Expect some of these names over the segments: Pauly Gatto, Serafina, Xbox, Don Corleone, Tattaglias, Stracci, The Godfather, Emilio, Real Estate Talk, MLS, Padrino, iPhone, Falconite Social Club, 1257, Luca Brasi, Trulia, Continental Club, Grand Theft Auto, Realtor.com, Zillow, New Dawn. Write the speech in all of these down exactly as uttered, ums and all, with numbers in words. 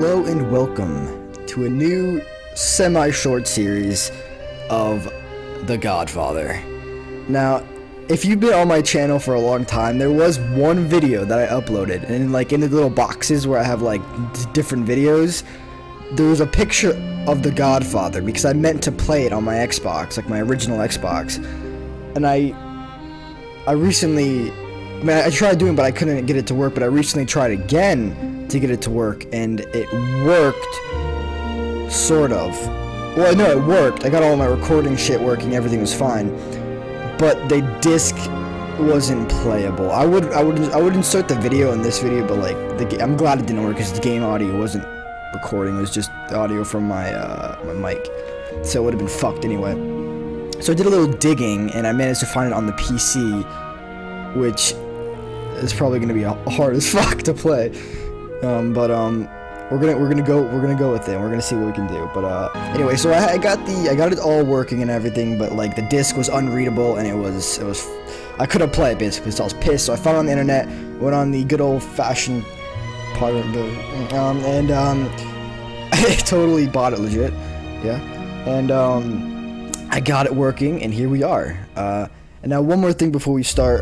Hello and welcome to a new semi-short series of The Godfather. Now, if you've been on my channel for a long time, there was one video that I uploaded, and like in the little boxes where I have like different videos, there was a picture of The Godfather because I meant to play it on my Xbox, like my original Xbox, and I, I recently, I mean, I tried doing it, but I couldn't get it to work. But I recently tried again to get it to work, and it worked, sort of. Well, no, it worked. I got all my recording shit working, everything was fine, but the disc wasn't playable. I would, I would, I would insert the video in this video, but like, the, I'm glad it didn't work because the game audio wasn't recording. It was just the audio from my uh, my mic, so it would have been fucked anyway. So I did a little digging, and I managed to find it on the P C, which is probably going to be hard as fuck to play. Um, but um, we're gonna we're gonna go we're gonna go with it. We're gonna see what we can do. But uh, anyway, so I, I got the I got it all working and everything, but like the disc was unreadable, and it was it was I couldn't play it basically, so I was pissed. So I found it on the internet, went on the good old fashioned part of the um, and um, I totally bought it legit, yeah, and um. I got it working, and here we are. Uh, and now one more thing before we start,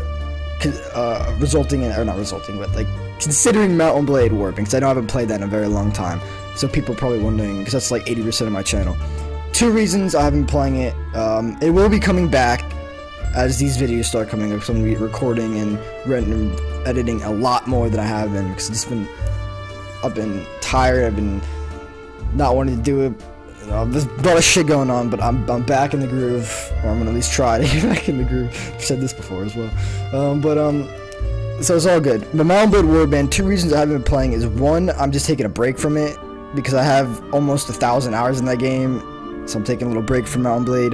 uh, resulting in, or not resulting, but like, considering Mountain Blade warping, because I know I haven't played that in a very long time, so people are probably wondering, because that's like eighty percent of my channel. Two reasons I haven't been playing it. Um, it will be coming back as these videos start coming up, so I'm going to be recording and editing a lot more than I have been, because it's been, I've been tired, I've been not wanting to do it. Uh, there's a lot of shit going on, but I'm, I'm back in the groove, or I'm gonna at least try to get back in the groove. I've said this before as well, um, but um, so it's all good. The Mountain Blade Warband, two reasons I haven't been playing is, one, I'm just taking a break from it, because I have almost a thousand hours in that game, so I'm taking a little break from Mountain Blade,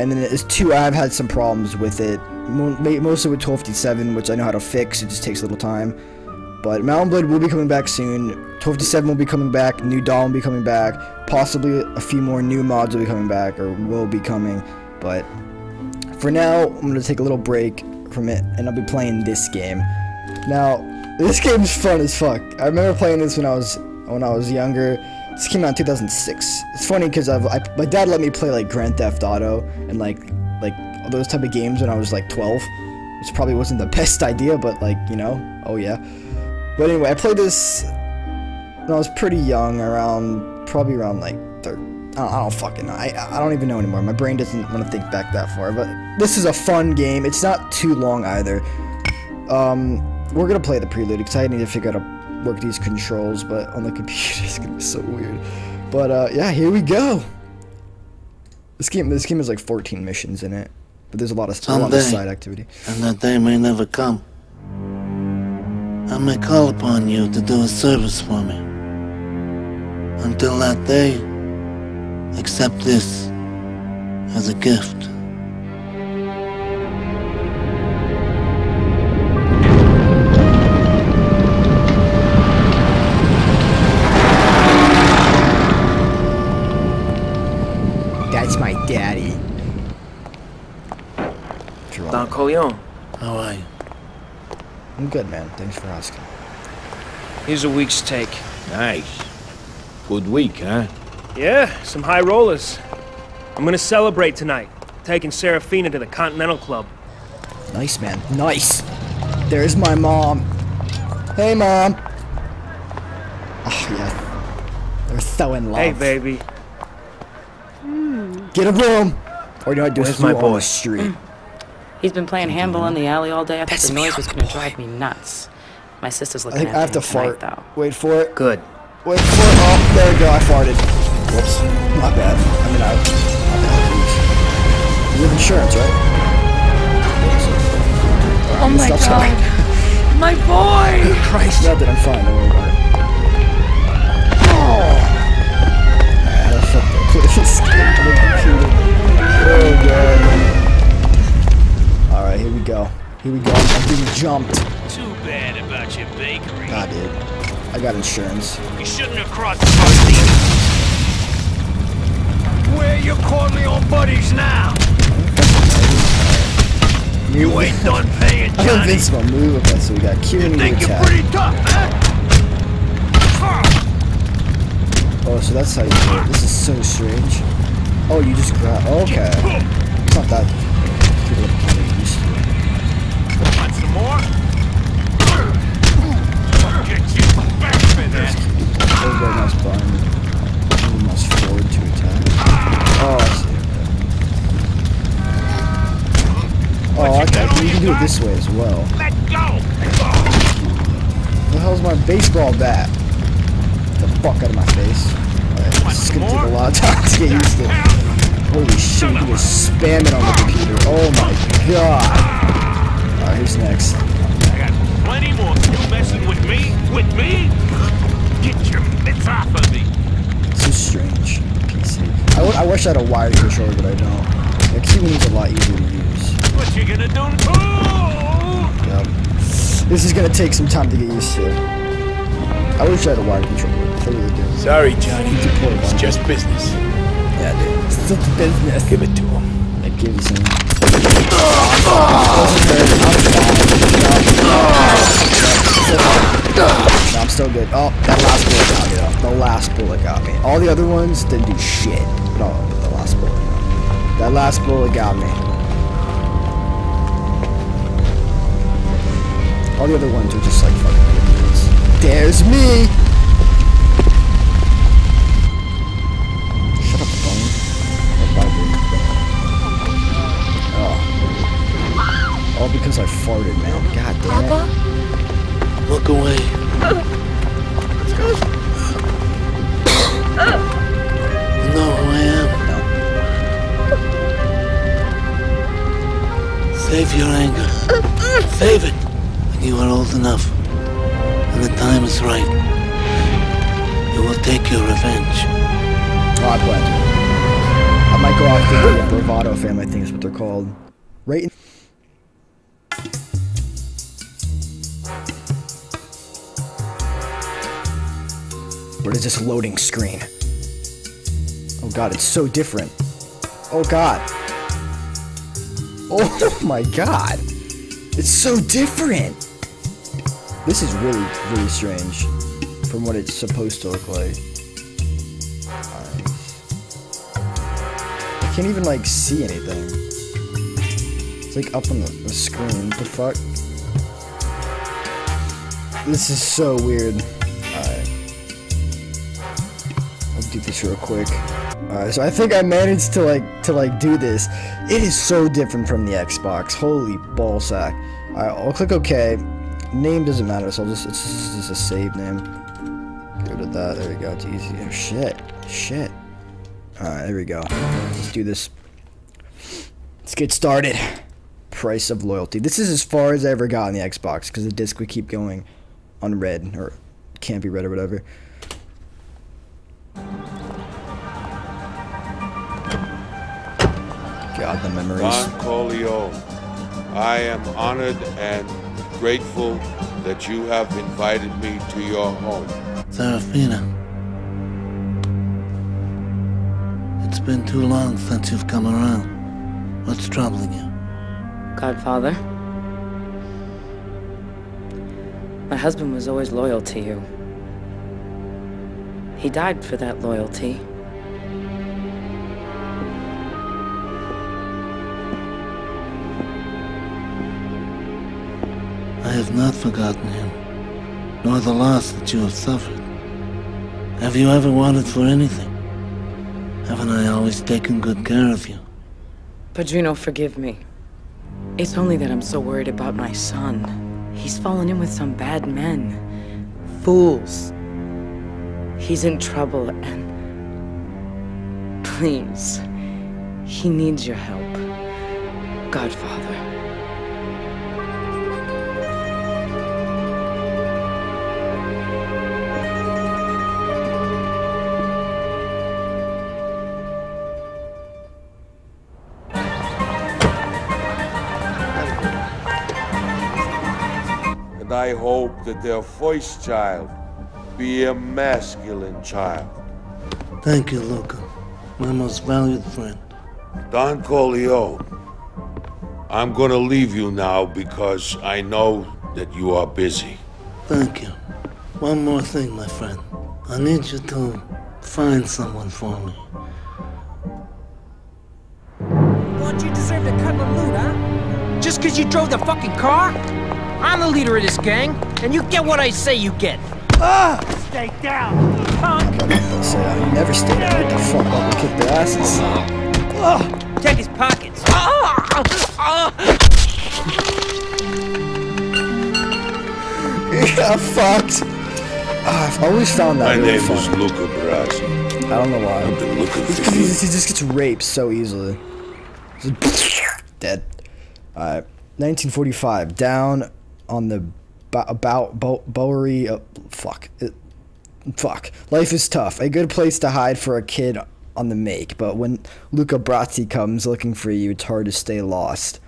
and then it's two, I've had some problems with it, mostly with twelve fifty-seven, which I know how to fix, it just takes a little time, but Mountain Blade will be coming back soon, twelve fifty-seven will be coming back, New Dawn will be coming back, possibly a few more new mods will be coming back, or will be coming, but for now, I'm going to take a little break from it, and I'll be playing this game. Now, this game's fun as fuck. I remember playing this when I was when I was younger. This came out in two thousand six. It's funny because I've I, my dad let me play like Grand Theft Auto, and like, like all those type of games when I was like twelve, which probably wasn't the best idea, but like, you know, oh yeah. But anyway, I played this when I was pretty young, around, probably around like, thirty, I, don't, I don't fucking know, I, I don't even know anymore, my brain doesn't want to think back that far, but this is a fun game, it's not too long either. Um, we're gonna play the prelude, because I need to figure out how to work these controls, but on the computer it's gonna be so weird. But uh, yeah, here we go! This game, this game has like fourteen missions in it, but there's a lot of, a lot of side activity. And that day may never come. I may call upon you to do a service for me. Until that day, accept this as a gift. That's my daddy. Don Corleone. How are you? I'm good, man. Thanks for asking. Here's a week's take. Nice. Good week, huh? Yeah, some high rollers. I'm gonna celebrate tonight. Taking Serafina to the Continental Club. Nice, man. Nice. There's my mom. Hey, Mom. Oh, yeah. They're so in love. Hey, baby. Mm. Get a room. Or do I do this on the street? He's been playing handball in the alley all day. I thought the noise was gonna drive me nuts. My sister's looking at me. I have to fart. Wait for it. Good. Wait for it. Oh, there we go. I farted. Whoops. Not bad. I mean, I. I you have insurance, right? Right oh my god. Starting. My boy. Christ. Not that I'm fine. Don't worry about it. Oh. Alright, I fucked up. Oh god. Alright, here we go. Here we go. I'm getting jumped. Too bad about your bakery. I did. I got insurance. You shouldn't have crossed the road. Where are your Corleone buddies now? You ain't done paying, Johnny. I'm invincible. Move. Okay, so we got Q and you think attack. You're pretty tough, man? Oh, so that's how you do it. This is so strange. Oh, you just grab. Oh, okay. It's not that. People are probably used to it. Want some more? Get you back in there. Everybody else behind me. Everyone else forward to attack. Oh, I see. Oh, okay. You can do it this way as well. Let go. The hell's my baseball bat? Get the fuck out of my face. Alright, this is gonna take a lot of time to get used to it. Holy shit, you can just spam it on the computer. Oh my god. Alright, who's next? I got plenty more. You messing with me? With me? Get your mitts off of me. So strange. P C. I, w I wish I had a wired controller, but I don't. The keyboard is a lot easier to use. What you gonna do? Yep. This is gonna take some time to get used to. I wish I had a wired controller. I really do. Sorry, Johnny. It's just business. Yeah, dude. It's just business. Give it to him. I give you some. No, I'm still good. Oh, that last bullet got me. Though. The last bullet got me. All the other ones didn't do shit. No, but the last bullet. That last bullet got me. All the other ones are just like fucking ridiculous. There's me! Shut up, phone. Oh. All because I farted, man. God damn it. Papa? Look away. Let's go. You know who I am? No. Save your anger. Save it. You are old enough, and the time is right. You will take your revenge. Oh, I'm glad. I might go off the uh, bravado family thing is what they're called. Right in what is this loading screen? Oh god, it's so different. Oh god. Oh my god. It's so different. This is really, really strange from what it's supposed to look like. Alright. I can't even, like, see anything. It's, like, up on the, the screen. What the fuck? This is so weird. Alright. I'll do this real quick. Alright, so I think I managed to, like, to, like, do this. It is so different from the Xbox. Holy ballsack. Alright, I'll click OK. Name doesn't matter, so I'll just, it's just, it's just a save name. Get rid of that, there we go, it's easy. Oh, shit, shit. Alright, there we go. Let's do this. Let's get started. Price of loyalty. This is as far as I ever got on the Xbox, because the disc would keep going unread, or can't be read or whatever. God, the memories. Don Corleone, I am honored and grateful that you have invited me to your home. Serafina, it's been too long since you've come around. What's troubling you? Godfather, my husband was always loyal to you. He died for that loyalty. I have not forgotten him, nor the loss that you have suffered. Have you ever wanted for anything? Haven't I always taken good care of you? Padrino, forgive me. It's only that I'm so worried about my son. He's fallen in with some bad men. Fools. He's in trouble and... Please. He needs your help. Godfather. I hope that their first child be a masculine child. Thank you, Luca, my most valued friend. Don Corleone, I'm gonna leave you now because I know that you are busy. Thank you. One more thing, my friend. I need you to Find someone for me. Don't you deserve to cut the loot, huh? Just because you drove the fucking car? I'm the leader of this gang, and you get what I say you get. Ah! Stay down, punk! So you never stay down. What the fuck? I will kick their asses. Oh. Check his pockets. Oh. Oh. Yeah, fucked. Oh, I've always found that My really name fun. is Luca Brasi. I don't know why. I've been looking for you. He just gets raped so easily. Dead. Alright. nineteen forty-five. Down on the about Bo Bowery. Uh, fuck. It, fuck. Life is tough. A good place to hide for a kid on the make. But when Luca Brasi comes looking for you, it's hard to stay lost.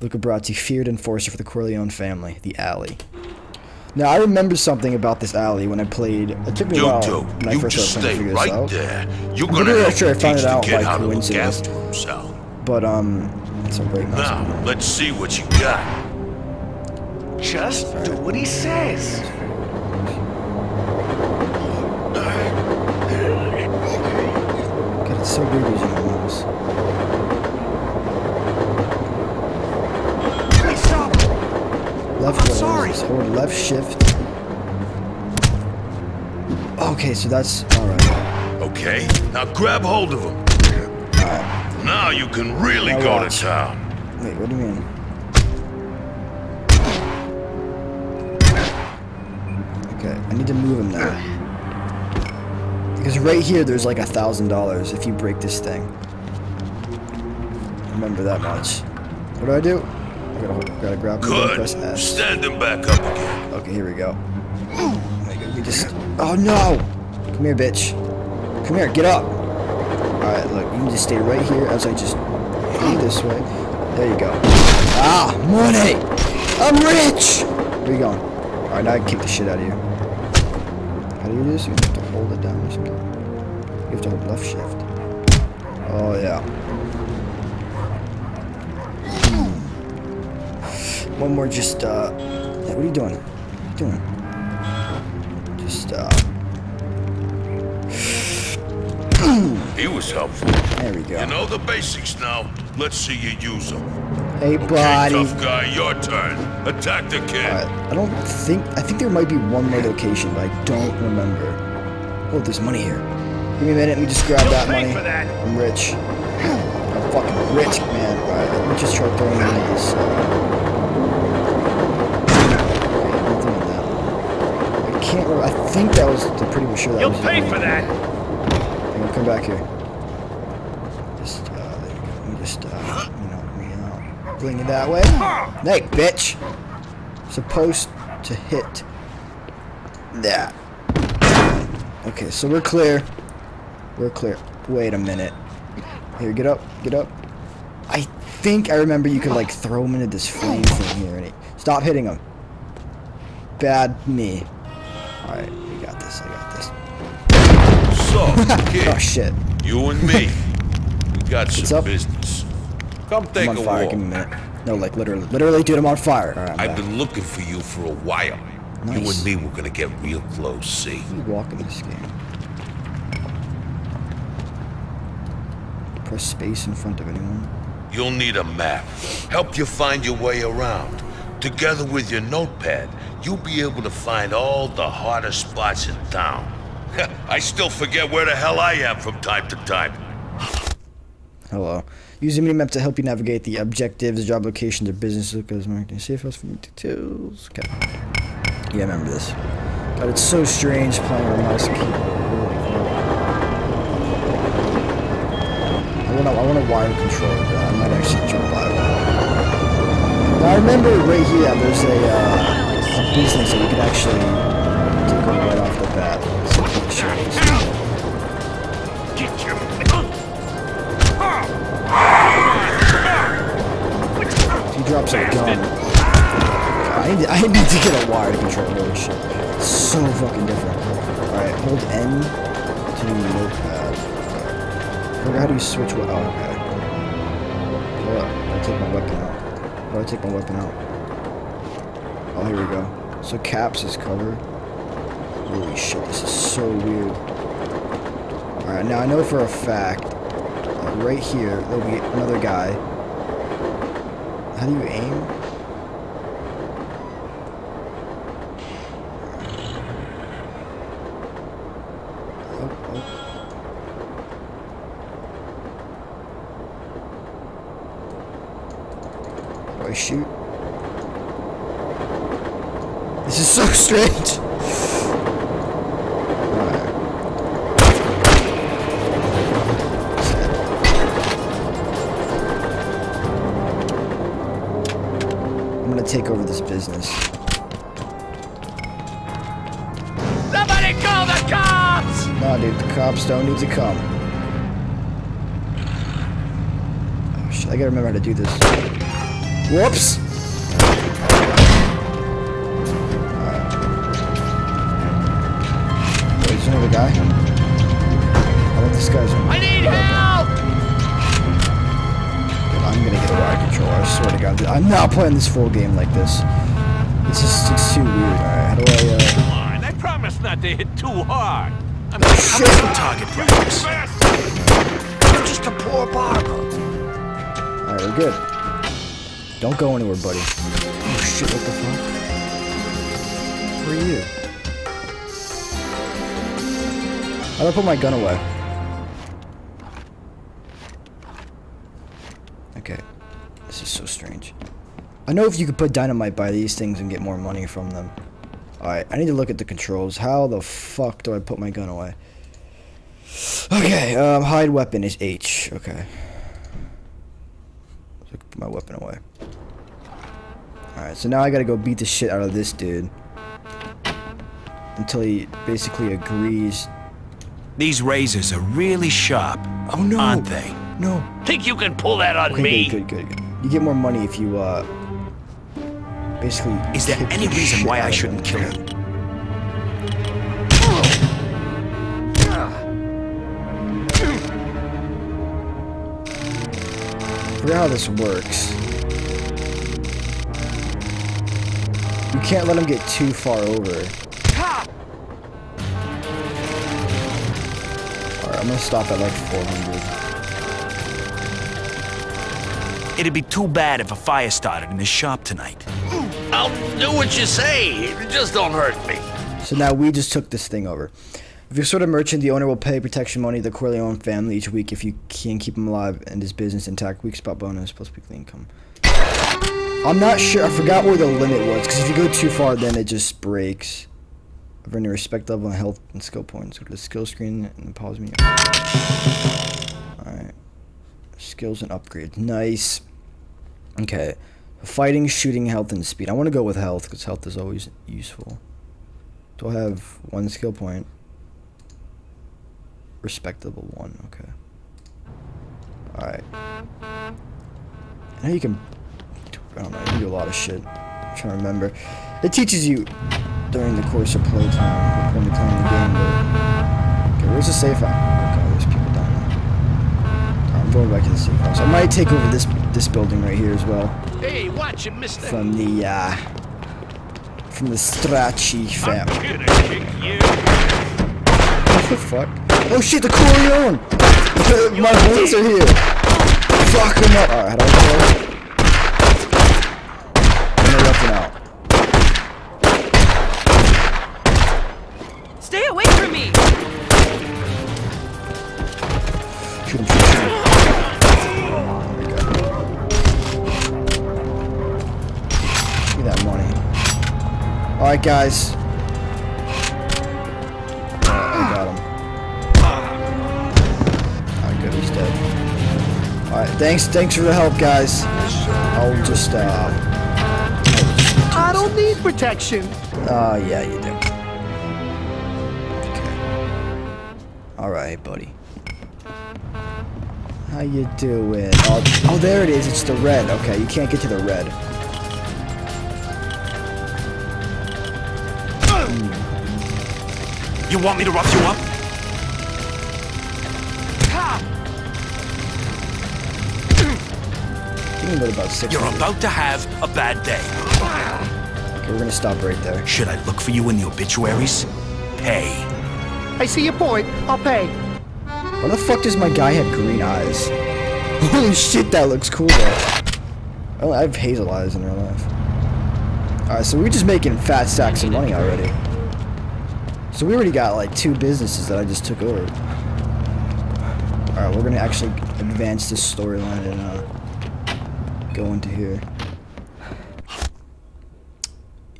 Luca Brasi, feared enforcer for the Corleone family. The alley. Now, I remember something about this alley when I played. It took me Yo, a while when I first just opened stay to right out. There. You're gonna I'm really sure I found it out by like, coincidence. But, um, it's a break. Now, now, let's see what you got. Just right. do what he says. God, it's so big using the mouse. Left I'm sorry. Hold left shift. Okay, so that's alright. Okay, now grab hold of him. Alright. Now you can really now go watch. to town. Wait, what do you mean? Okay, I need to move him now. Because right here there's like a thousand dollars if you break this thing. Remember that much. What do I do? Gotta, gotta grab him Good. And press S. Stand him back up again. Okay, here we go. We just. Oh no! Come here, bitch. Come here, get up. Alright, look, you can just stay right here as I just move this way. There you go. Ah, money! I'm rich! Where you going? Alright, now I can kick the shit out of you. How do you do this? You have to hold it down or something. You have to hold left shift. Oh, yeah. One more, just, uh, what are you doing? What are you doing? Just, uh... He was helpful. There we go. You know the basics now. Let's see you use them. Hey, buddy. Okay, tough guy, your turn. Attack the kid. All right, I don't think, I think there might be one more location, but I don't remember. Oh, there's money here. Give me a minute, let me just grab You'll that money. For that. I'm rich. I'm fucking rich, man. All right, let me just try throwing in these. Uh, I can't remember. I think that was the pretty much sure that You'll was pay for that. I'm gonna come back here. Just, uh, there you go. Let me just, uh, you know, me out. Bling it that way. Hey, bitch! Supposed to hit that. Okay, so we're clear. We're clear. Wait a minute. Here, get up. Get up. I think I remember you could, like, throw him into this flame thing here. And it, stop hitting him. Bad me. Alright, we got this, I got this. So, kid, oh, shit. You and me, we got What's some up? business. Come take I'm on a fire. walk. Give me a minute. No, like, literally. Literally, dude, I'm on fire. All right, I'm I've back. been looking for you for a while. Nice. You and me, we're gonna get real close, see? You walk in this game. Press space in front of anyone. You'll need a map. Help you find your way around. Together with your notepad, you'll be able to find all the hardest spots in town. I still forget where the hell I am from time to time. Hello. Use a mini-map to help you navigate the objectives, job locations, or business Lucas marketing safe house for me details. Okay. Yeah, I remember this. But it's so strange playing with a mouse and keyboard. I want a, I want a wired controller, but I might actually jump out of it. Now I remember right here, there's a, uh, a business that we could actually take over right off the bat. So I'm sure it's good. He drops a gun. I need, to, I need to get a wire to control all this shit. It's so fucking different. Alright, hold N to the notepad. Okay. How do you switch what? Oh, okay. Hold up, I'll take my weapon out. How do I take my weapon out? Oh, here we go. So caps is cover. Holy shit, this is so weird. Alright, now I know for a fact, like right here, there'll be another guy. How do you aim? I shoot. This is so strange. Right. I'm gonna take over this business. Somebody call the cops! Nah, dude, the cops don't need to come. Oh shit! I gotta remember how to do this. Whoops! Alright. Wait, is another guy? I want this guy's. I need help! Dude, I'm gonna get a wire controller, I swear to God. I'm not playing this full game like this. It's just it's too weird. Alright, how do I, uh... Come on, I promise not to hit too hard. I'm not sure I'm target practice. I'm just a poor barber. Alright, we're good. Don't go anywhere, buddy. Oh shit, what the fuck? Where are you? How do I put my gun away? Okay. This is so strange. I know if you could put dynamite by these things and get more money from them. Alright, I need to look at the controls. How the fuck do I put my gun away? Okay, um, hide weapon is H. Okay. So I can put my weapon away. Alright, so now I gotta go beat the shit out of this dude. Until he basically agrees. These razors are really sharp. Oh no. Aren't they? No. Think you can pull that on okay, me? Good, good, good, good. You get more money if you, uh. Basically. Is there any the reason why I shouldn't kill him? I forget how this works. You can't let him get too far over. Alright, I'm gonna stop at like four hundred. It'd be too bad if a fire started in this shop tonight. I'll do what you say. Just don't hurt me. So now we just took this thing over. If you're sort of merchant, the owner will pay protection money to the Corleone family each week if you can keep him alive and his business intact. Weak spot bonus plus weekly income. I'm not sure. I forgot where the limit was, because if you go too far, then it just breaks. I've earned a respect level and health and skill points. Go to the skill screen and pause menu. Alright. Skills and upgrades. Nice. Okay. Fighting, shooting, health, and speed. I want to go with health, because health is always useful. Do I have one skill point? Respectable one, okay. Alright. Now you can, I don't know, you can do a lot of shit. I'm trying to remember. It teaches you during the course of playtime when you're playing the game, but okay, where's the safe house? Okay, there's people down there. Right, I'm going back to the safe house. I might take over this this building right here as well. Hey, watch it, mister. From the uh from the Stracci family. I'm gonna kick you. What the fuck? Oh shit, the Corleone! My bullets are here! Fuck him up! Alright, how do I kill him? I'm gonna let him out. Stay away from me! Shoot him, shoot him. There we go. Give me that money. Alright, guys. Alright, thanks, thanks for the help, guys. I'll just, uh... I don't need protection. Uh, yeah, you do. Okay. Alright, buddy. How you doing? Oh, oh, there it is. It's the red. Okay, you can't get to the red. You want me to rough you up? About six You're minutes. About to have a bad day. Okay, we're gonna stop right there. Should I look for you in the obituaries? Pay. I see your point. I'll pay. Why the fuck does my guy have green eyes? Holy shit, that looks cool though. Oh, I have hazel eyes in real life. Alright, so we're just making fat stacks of money already. So we already got like two businesses that I just took over. Alright, we're gonna actually advance this storyline and uh, go into here.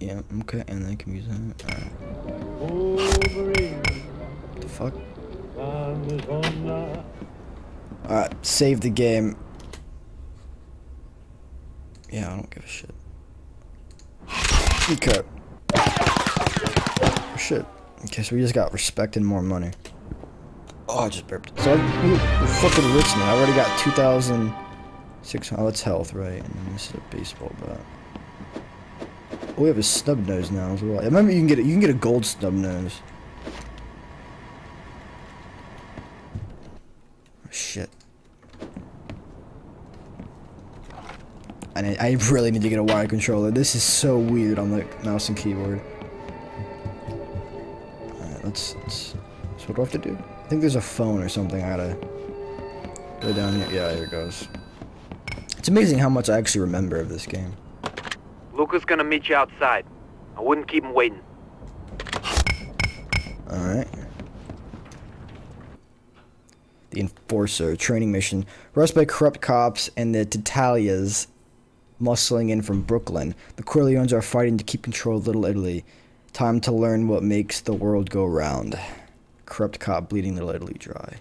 Yeah, okay, and then can we use that? Alright. What the fuck? Alright, save the game. Yeah, I don't give a shit. Okay. Oh, shit. Okay, so we just got respect and more money. Oh, I just burped. So we're fucking rich now. I already got two thousand six hundred. Oh, that's health, right? And this is a baseball bat. Oh, we have a snub nose now as well. I remember you can get a, you can get a gold snub nose. Oh, shit. I need, I really need to get a wired controller. This is so weird on the mouse and keyboard. Alright, let's, let's. So what do I have to do? I think there's a phone or something. I gotta go down here. Yeah, here it goes. It's amazing how much I actually remember of this game. Luca's gonna meet you outside. I wouldn't keep him waiting. Alright. The Enforcer. Training mission. Rushed by corrupt cops and the Tattaglias muscling in from Brooklyn. The Corleones are fighting to keep control of Little Italy. Time to learn what makes the world go round. Corrupt cop bleeding Little Italy dry.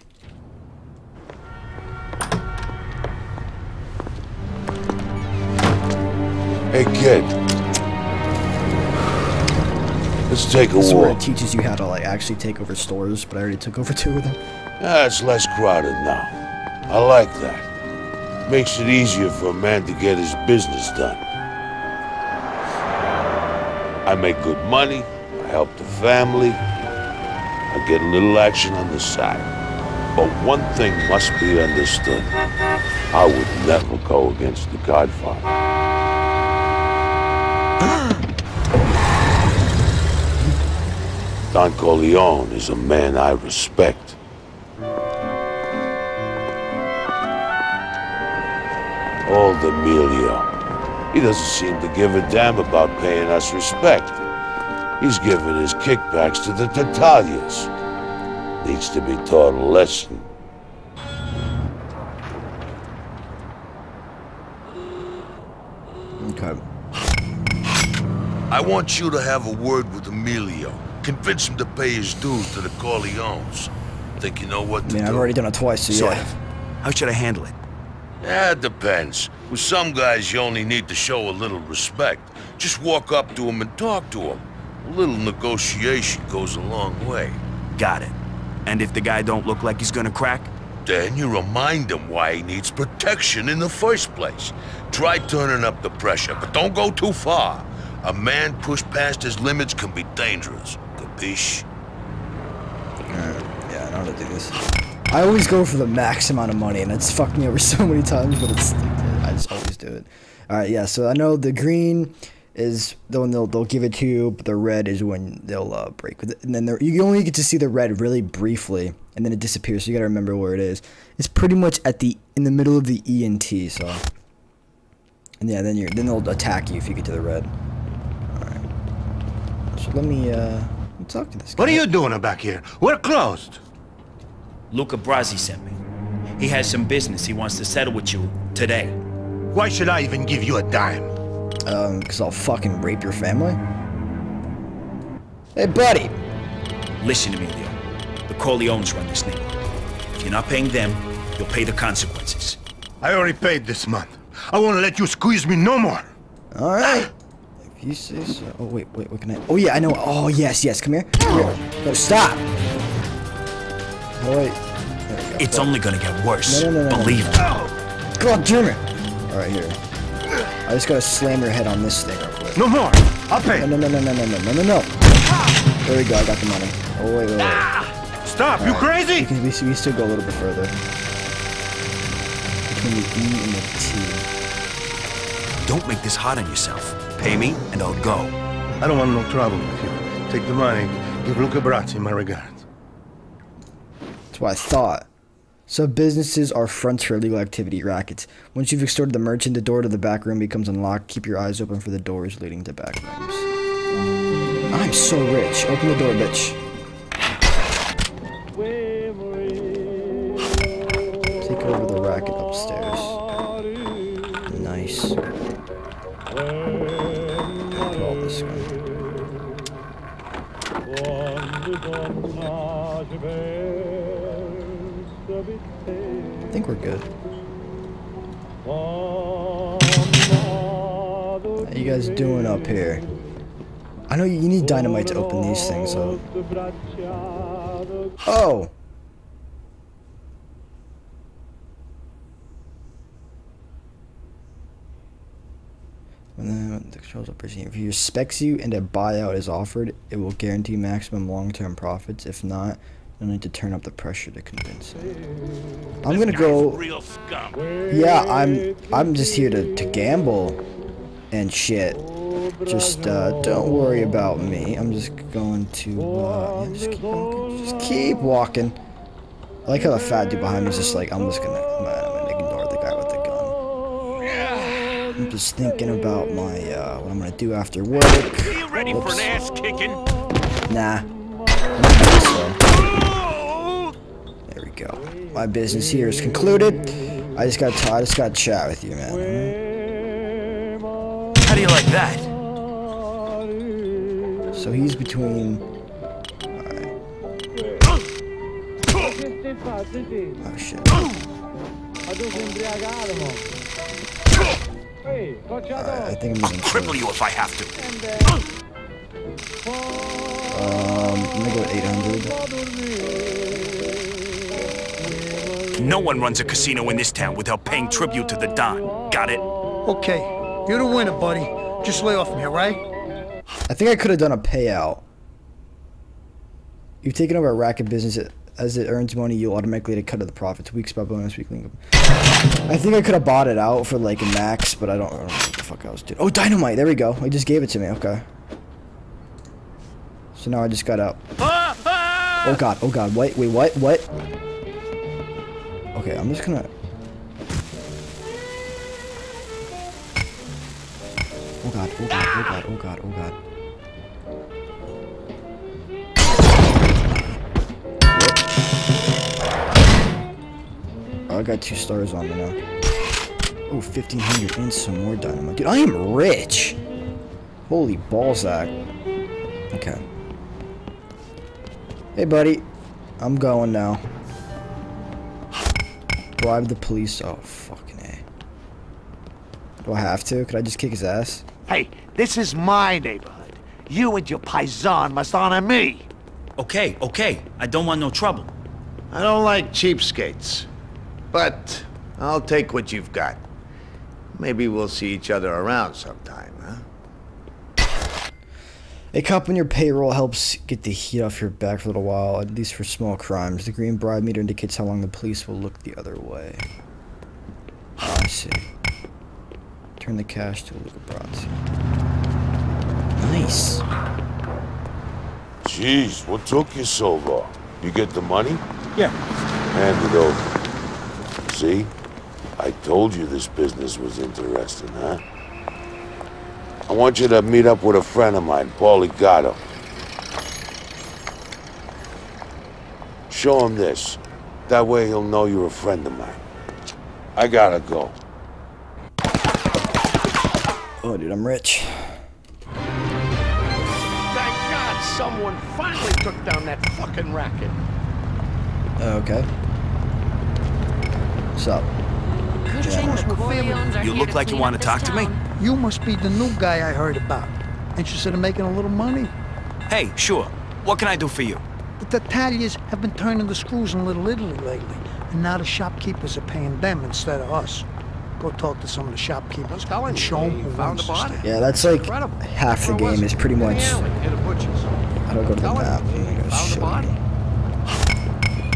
Hey kid, let's take a walk. This sort of teaches you how to like actually take over stores, but I already took over two of them. Ah, it's less crowded now. I like that. Makes it easier for a man to get his business done. I make good money. I help the family. I get a little action on the side. But one thing must be understood. I would never go against the Godfather. Don Corleone is a man I respect. Old Emilio. He doesn't seem to give a damn about paying us respect. He's giving his kickbacks to the Tattaglias. Needs to be taught a lesson. Okay. I want you to have a word with Emilio. Convince him to pay his dues to the Corleones. Think you know what to Man, do? I've already done it twice, so sort yeah. of. How should I handle it? Yeah, it depends. With some guys, you only need to show a little respect. Just walk up to him and talk to him. A little negotiation goes a long way. Got it. And if the guy don't look like he's gonna crack? Then you remind him why he needs protection in the first place. Try turning up the pressure, but don't go too far. A man pushed past his limits can be dangerous. Capiche? Uh, yeah, I know how to do this. I always go for the max amount of money, and that's fucked me over so many times, but it's, I just always do it. Alright, yeah, so I know the green is the one they'll, they'll give it to you, but the red is when they'll uh, break. And then you only get to see the red really briefly, and then it disappears, so you gotta remember where it is. It's pretty much at the in the middle of the E and T, so... And yeah, then you're then they'll attack you if you get to the red. Alright. So let me, uh, let me talk to this guy. What are you doing back here? We're closed! Luca Brasi sent me. He has some business he wants to settle with you today. Why should I even give you a dime? Um, because I'll fucking rape your family? Hey, buddy! Listen to me, Leo. The Corleones run this neighborhood. If you're not paying them, you'll pay the consequences. I already paid this month. I won't let you squeeze me no more! Alright. If you say so... Oh, wait, wait, what can I... Oh, yeah, I know. Oh, yes, yes, come here. Come here. No, stop! Oh, wait. There we go. It's oh. only gonna get worse. No, no, no, no, Believe no, no. me. God damn it! Alright, here. I just gotta slam your head on this thing real quick. No more! I'll pay! No, no, no, no, no, no, no, no, no! There we go, I got the money. Oh, wait, wait, wait. Stop, right. You crazy! We, can, we, we still go a little bit further. Between the E and the T. Don't make this hot on yourself. Pay me, and I'll go. I don't want no trouble with you. Take the money, give Luca Brasi my regards. That's what I thought. Some businesses are fronts for illegal activity, rackets. Once you've extorted the merchant, the door to the back room becomes unlocked. Keep your eyes open for the doors leading to back rooms. I'm so rich. Open the door, bitch. Take over the racket upstairs. Nice. Put all this gun. I think we're good. How you guys doing up here? I know you need dynamite to open these things up. Oh! When the controls are proceeding, if he respects you and a buyout is offered, it will guarantee maximum long-term profits. If not, you'll need to turn up the pressure to convince him. I'm gonna go. Real scum. Yeah, I'm. I'm just here to to gamble, and shit. Just uh, don't worry about me. I'm just going to. Uh, yeah, just, keep on, just keep walking. I like how the fat dude behind me is just like, I'm just gonna. I'm gonna ignore the guy with the gun. I'm just thinking about my uh, what I'm gonna do after work. Are you ready Whoops. for an ass kicking? Nah. There we go. My business here is concluded. I just got to, I just got to chat with you, man. How do you like that? So he's between. All right. Oh shit. All right, I think I'm I'll cripple you if I have to. Um, I'm gonna go eight hundred. No one runs a casino in this town without paying tribute to the Don. Got it? Okay. You're the winner, buddy. Just lay off me, alright? I think I could have done a payout. You've taken over a racket business. As it earns money, you'll automatically get a cut of the profits. Weeks by bonus, weekly income. I think I could have bought it out for like a max, but I don't, I don't know what the fuck I was doing. Oh, dynamite! There we go. He just gave it to me. Okay. So now I just got out. Oh god, oh god, wait, wait, what, what? Okay, I'm just gonna... Oh god, oh god, oh god, oh god, oh god. Oh, I got two stars on me now. Oh, fifteen hundred and some more dynamite. Dude, I am rich! Holy ballsack. Okay. Hey, buddy. I'm going now. Bribe the police. Oh, fucking A. Do I have to? Could I just kick his ass? Hey, this is my neighborhood. You and your paisan must honor me. Okay, okay. I don't want no trouble. I don't like cheapskates. But I'll take what you've got. Maybe we'll see each other around sometime, huh? A cop on your payroll helps get the heat off your back for a little while, at least for small crimes. The green bribe meter indicates how long the police will look the other way. Oh, I see. Turn the cash to Luca Brasi. Nice. Jeez, what took you so long? You get the money? Yeah. Hand it over. See? I told you this business was interesting, huh? I want you to meet up with a friend of mine, Pauly Gatto. Show him this. That way he'll know you're a friend of mine. I gotta go. Oh, dude, I'm rich. Thank God someone finally took down that fucking racket. Okay. What's up? Yeah. You look like you want to talk to me? You must be the new guy I heard about. Interested in making a little money? Hey, sure. What can I do for you? The Tattaglias have been turning the screws in Little Italy lately, and now the shopkeepers are paying them instead of us. Go talk to some of the shopkeepers and show them who found the body. Yeah, that's like Incredible. half the game is pretty much... I don't go to the map. I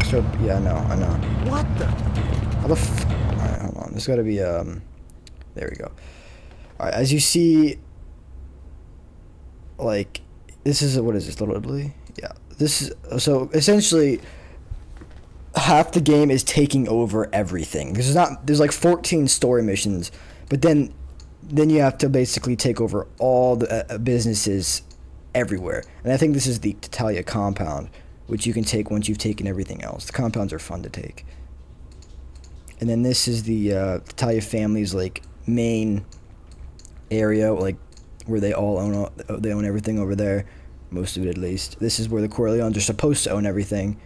so, yeah, I know, I know. What the? How the f... Alright, hold on. There's gotta be, um... there we go. Alright, as you see, like, this is, what is this, Little Italy? Yeah, this is, so, essentially, half the game is taking over everything. There's not there's like fourteen story missions, but then then you have to basically take over all the uh, businesses everywhere. And I think this is the Tattaglias compound, which you can take once you've taken everything else. The compounds are fun to take. And then this is the uh, Tattaglias family's like main area, like where they all own they own everything over there, most of it at least. This is where the Corleones are supposed to own everything,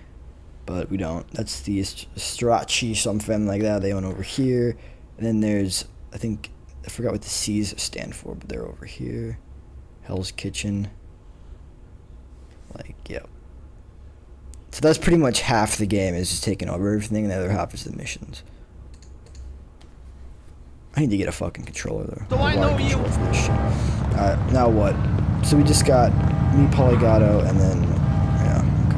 but we don't. That's the Stracci, something like that. They own over here. And then there's, I think, I forgot what the C's stand for, but they're over here. Hell's Kitchen. Like, yeah. So that's pretty much half the game is just taking over everything, and the other half is the missions. I need to get a fucking controller, though. Do I know you? Alright, now what? So we just got me, Pauly Gatto, and then, yeah, okay.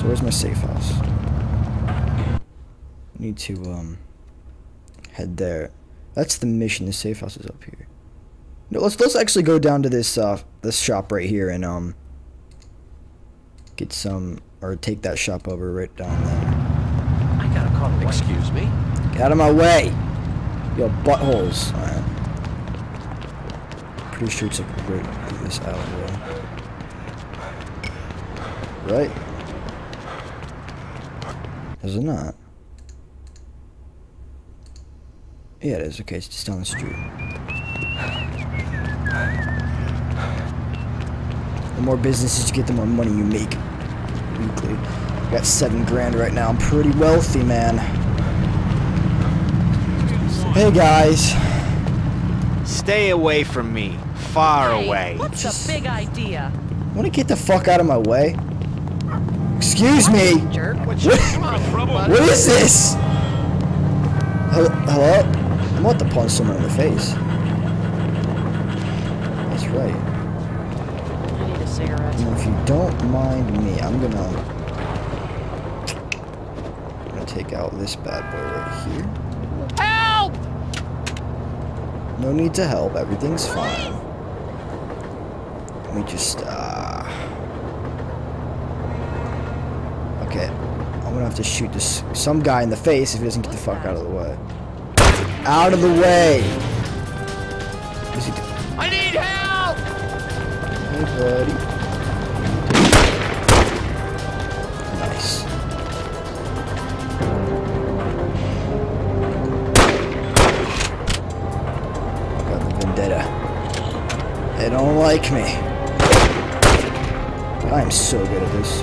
So where's my safe house? I need to, um, head there. That's the mission, the safe house is up here. No, let's, let's actually go down to this, uh, this shop right here and, um, get some, or take that shop over right down there. I gotta call. Excuse me? Get out of my way! Yo, buttholes. Alright. Pretty sure it's like right through this alleyway. Right? Is it not? Yeah, it is. Okay, it's just down the street. The more businesses you get, the more money you make weekly. I got seven grand right now. I'm pretty wealthy, man. Hey guys. Stay away from me. Far hey, away. What's Just, a big idea? Wanna get the fuck out of my way? Excuse me. Jerk. What, what is this? Hello? I'm about to punch someone in the face. That's right. I need a cigarette. And if you don't mind me, I'm gonna I'm gonna take out this bad boy right here. Help! No need to help. Everything's fine. Let me just, uh... okay. I'm gonna have to shoot this some guy in the face if he doesn't get the fuck out of the way. Out of the way! Is he I need help! Hey, buddy. Nice. They don't like me. I am so good at this.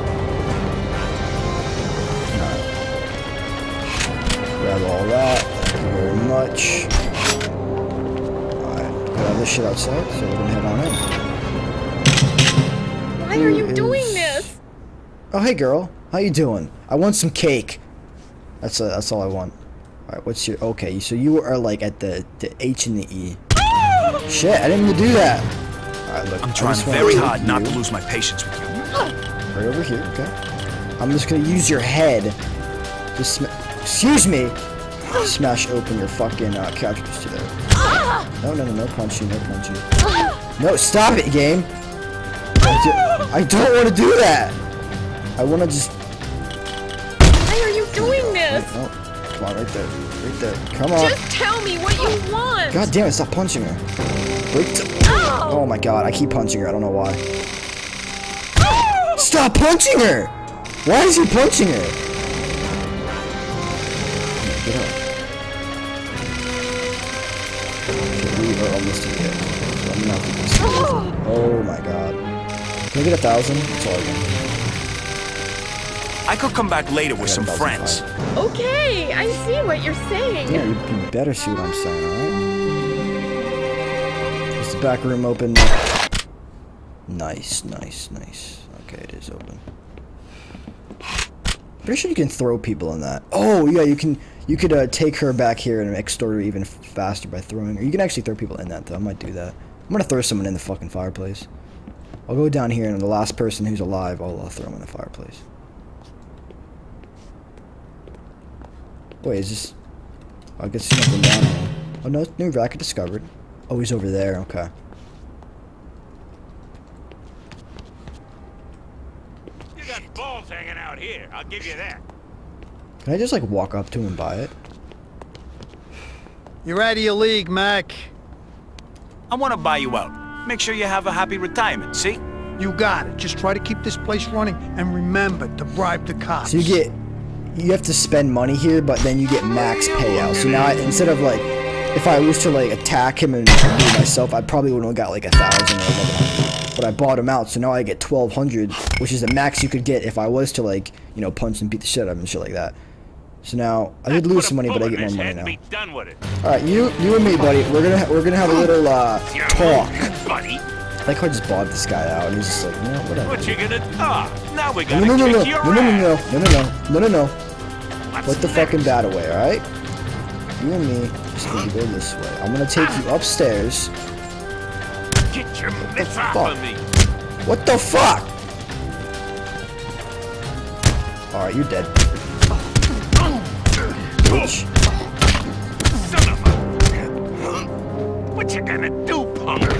Alright. Grab all that. Thank you very much. Alright. Grab this shit outside, so we're gonna head on in. Why Who are you is... doing this? Oh, hey girl. How you doing? I want some cake. That's a, that's all I want. Alright, what's your... okay, so you are like at the, the H and the E. Shit, I didn't even do that. Alright, look. I'm trying very hard you. not to lose my patience with you. Right over here, okay. I'm just gonna use your head to sm- excuse me! Smash open your fucking, uh, cartridges to there. No, no, no, no punchy, no punchy. No, stop it, game! I don't want to do that! I want to just... why are you doing this? Wait, no. Come on, right there. Right there. Come on. Just tell me what you want! God damn it, stop punching her. Wait. Ow. Oh my god, I keep punching her. I don't know why. Ow. Stop punching her! Why is he punching her? Get up. Okay, we are almost to hit. So I'm not gonna see this. Oh my god. Can I get a thousand? That's all I got. I could come back later with some friends. Okay, I see what you're saying. Yeah, you better see what I'm saying, alright? Is the back room open? Nice, nice, nice. Okay, it is open. Pretty sure you can throw people in that. Oh, yeah, you can. You could uh, take her back here and extort her even faster by throwing her. You can actually throw people in that, though. I might do that. I'm gonna throw someone in the fucking fireplace. I'll go down here, and the last person who's alive, I'll uh, throw him in the fireplace. Wait, is this... I guess there's nothing down here. Oh, no, new racket discovered. Oh, he's over there, okay. You got balls hanging out here, I'll give you that. Can I just like walk up to him and buy it? You're out of your league, Mac. I want to buy you out. Make sure you have a happy retirement, see? You got it. Just try to keep this place running and remember to bribe the cops. So you get, you have to spend money here, but then you get max payout. So now I, instead of like, if I was to like attack him and do myself, I probably would have got like a thousand or eleven hundred. But I bought him out, so now I get twelve hundred, which is the max you could get if I was to like, you know, punch and beat the shit out of him and shit like that. So now I did lose some money, but I get more money now. All right, you, you and me, buddy. We're gonna, we're gonna have a little uh, talk. I like how I just bought this guy out, and he's just like, no, whatever. What you gonna do? Now we gotta no, no, no, kick your ass. No, no, no, no, no, no, no, no, no, no. Put the fucking bat away, all right? You and me, just gonna go this way. I'm gonna take you upstairs. Get your mitts off of me. What the fuck? All right, you're dead. Son of a... What you gonna do, Plumber?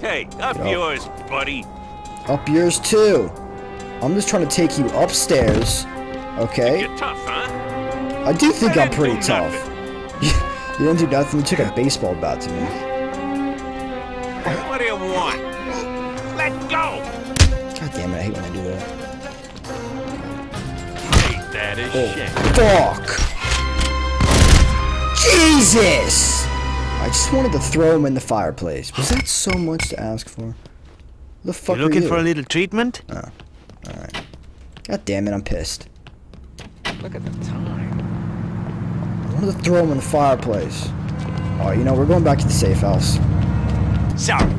Hey, up Yo. yours, buddy. Up yours too. I'm just trying to take you upstairs. Okay. You're tough, huh? I do think I I'm pretty tough. You didn't do nothing. You took a baseball bat to me. What do you want? Let go. God damn it! I hate when I do that. Hate that is oh, shit. Fuck. Jesus! I just wanted to throw him in the fireplace. Was that so much to ask for? The fuck you looking are you? for a little treatment? Oh. Alright. God damn it, I'm pissed. Look at the time. I wanted to throw him in the fireplace. Oh, you know, we're going back to the safe house. Sorry.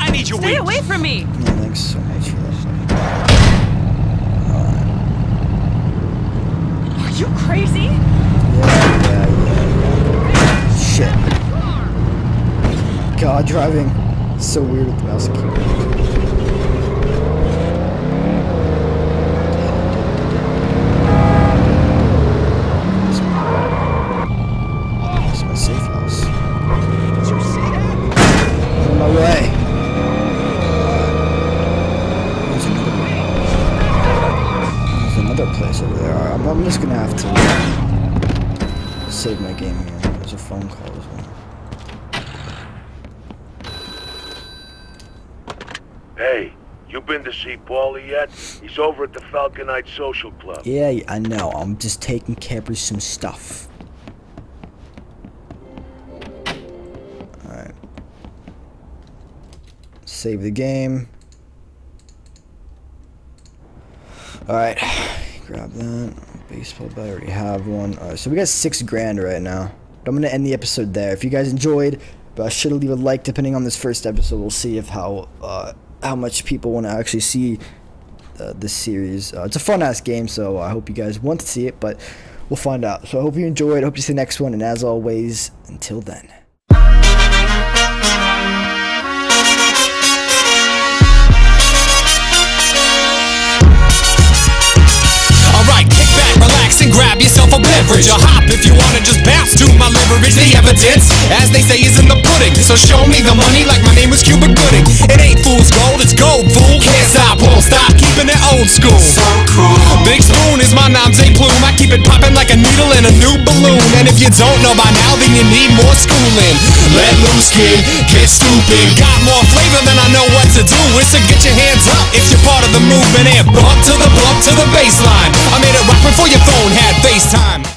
I need your Stay wings. away from me! Yeah, thanks so much for listening. Uh, are you crazy? Yeah, yeah, yeah. Shit. God, driving is so weird with the mouse keyboard. Oh, it's my safe house. Did you see that? On my way. There's another one. There's another place over there. Alright, I'm, I'm just gonna have to save my game here. A phone call as well. Hey, you been to see Pauly yet? He's over at the Falconite Social Club. Yeah, I know. I'm just taking care of some stuff. Alright. Save the game. Alright. Grab that. Baseball bat, I already have one. Alright, so we got six grand right now. I'm going to end the episode there. If you guys enjoyed, uh, should leave a like depending on this first episode. We'll see if how uh, how much people want to actually see uh, this series. Uh, it's a fun-ass game, so I hope you guys want to see it, but we'll find out. So I hope you enjoyed. I hope you see the next one, and as always, until then. And grab yourself a beverage or hop if you wanna just bounce to my leverage. The evidence, as they say, is in the pudding. So show me the money like my name was Cuban Gooding. It ain't fool's gold, it's gold, fool. Can't stop, won't stop, keeping it old school. So cool. Big Spoon is my name, Plume. I keep it popping like a needle in a new balloon. And if you don't know by now, then you need more schooling. Let loose, kid, get stupid. Got more flavor than I know what to do with. So get your hands up if you're part of the movement. And bump to the bump to the baseline.